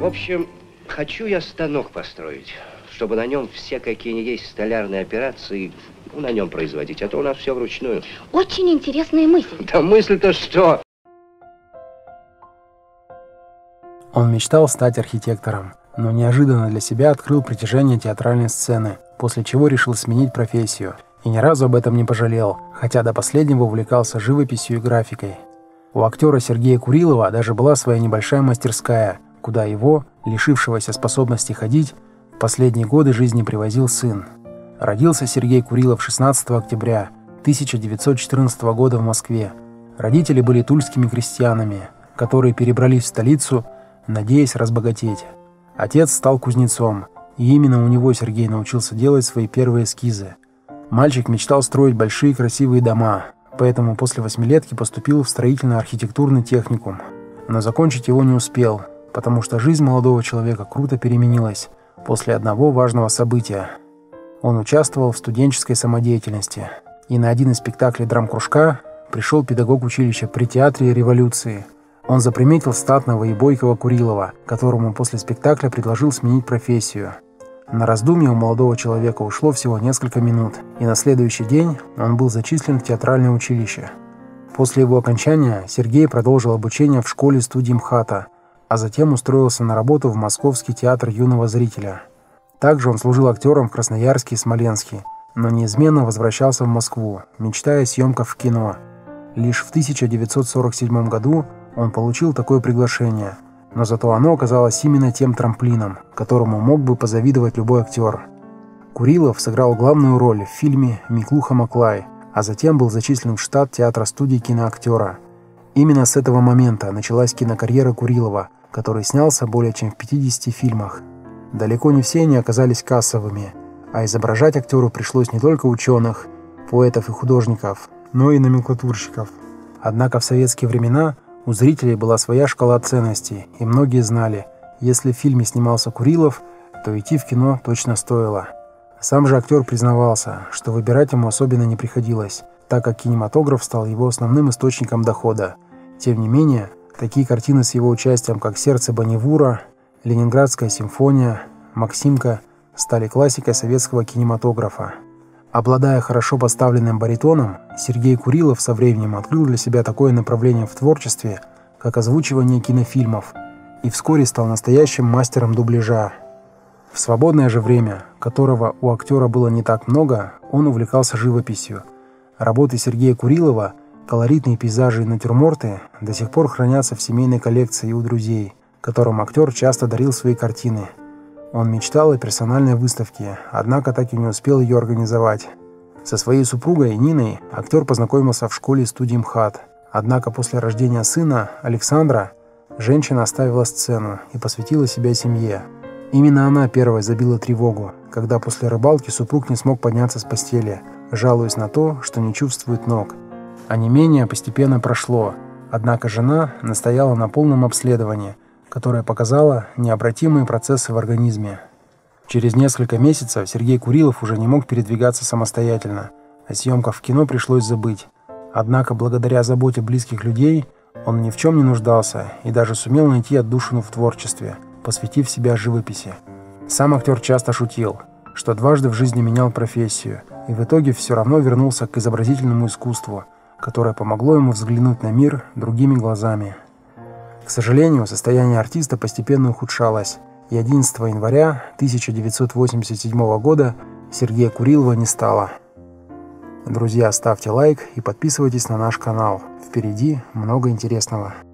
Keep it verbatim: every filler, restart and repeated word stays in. В общем, хочу я станок построить, чтобы на нем все, какие ни есть столярные операции, ну, на нем производить, а то у нас все вручную. Очень интересная мысль. Да мысль-то что? Он мечтал стать архитектором, но неожиданно для себя открыл притяжение театральной сцены, после чего решил сменить профессию. И ни разу об этом не пожалел, хотя до последнего увлекался живописью и графикой. У актера Сергея Курилова даже была своя небольшая мастерская, куда его, лишившегося способности ходить, в последние годы жизни привозил сын. Родился Сергей Курилов шестнадцатого октября тысяча девятьсот четырнадцатого года в Москве. Родители были тульскими крестьянами, которые перебрались в столицу, надеясь разбогатеть. Отец стал кузнецом, и именно у него Сергей научился делать свои первые эскизы. Мальчик мечтал строить большие красивые дома, поэтому после восьмилетки поступил в строительно-архитектурный техникум. Но закончить его не успел, потому что жизнь молодого человека круто переменилась после одного важного события. Он участвовал в студенческой самодеятельности, и на один из спектаклей драмкружка пришел педагог училища при Театре Революции. Он заприметил статного и бойкого Курилова, которому после спектакля предложил сменить профессию. На раздумье у молодого человека ушло всего несколько минут, и на следующий день он был зачислен в театральное училище. После его окончания Сергей продолжил обучение в школе-студии МХАТа, а затем устроился на работу в Московский театр юного зрителя. Также он служил актером в Красноярске и Смоленске, но неизменно возвращался в Москву, мечтая о съемках в кино. Лишь в тысяча девятьсот сорок седьмом году он получил такое приглашение, но зато оно оказалось именно тем трамплином, которому мог бы позавидовать любой актер. Курилов сыграл главную роль в фильме «Миклуха-Маклай», а затем был зачислен в штат театра-студии киноактера. Именно с этого момента началась кинокарьера Курилова, который снялся более чем в пятидесяти фильмах. Далеко не все они оказались кассовыми, а изображать актеру пришлось не только ученых, поэтов и художников, но и номенклатурщиков. Однако в советские времена у зрителей была своя шкала ценностей, и многие знали, если в фильме снимался Курилов, то идти в кино точно стоило. Сам же актер признавался, что выбирать ему особенно не приходилось, так как кинематограф стал его основным источником дохода. Тем не менее, такие картины с его участием, как «Сердце Боневура», «Ленинградская симфония», «Максимка» стали классикой советского кинематографа. Обладая хорошо поставленным баритоном, Сергей Курилов со временем открыл для себя такое направление в творчестве, как озвучивание кинофильмов, и вскоре стал настоящим мастером дубляжа. В свободное же время, которого у актера было не так много, он увлекался живописью. Работы Сергея Курилова, колоритные пейзажи и натюрморты до сих пор хранятся в семейной коллекции у друзей, которым актер часто дарил свои картины. Он мечтал о персональной выставке, однако так и не успел ее организовать. Со своей супругой Ниной актер познакомился в школе и студии МХАТ. Однако после рождения сына, Александра, женщина оставила сцену и посвятила себя семье. Именно она первой забила тревогу, когда после рыбалки супруг не смог подняться с постели, жалуясь на то, что не чувствует ног. Онемение постепенно прошло, однако жена настояла на полном обследовании, которая показала необратимые процессы в организме. Через несколько месяцев Сергей Курилов уже не мог передвигаться самостоятельно, о съемках в кино пришлось забыть. Однако благодаря заботе близких людей он ни в чем не нуждался и даже сумел найти отдушину в творчестве, посвятив себя живописи. Сам актер часто шутил, что дважды в жизни менял профессию и в итоге все равно вернулся к изобразительному искусству, которое помогло ему взглянуть на мир другими глазами. К сожалению, состояние артиста постепенно ухудшалось, и одиннадцатого января тысяча девятьсот восемьдесят седьмого года Сергея Курилова не стало. Друзья, ставьте лайк и подписывайтесь на наш канал. Впереди много интересного.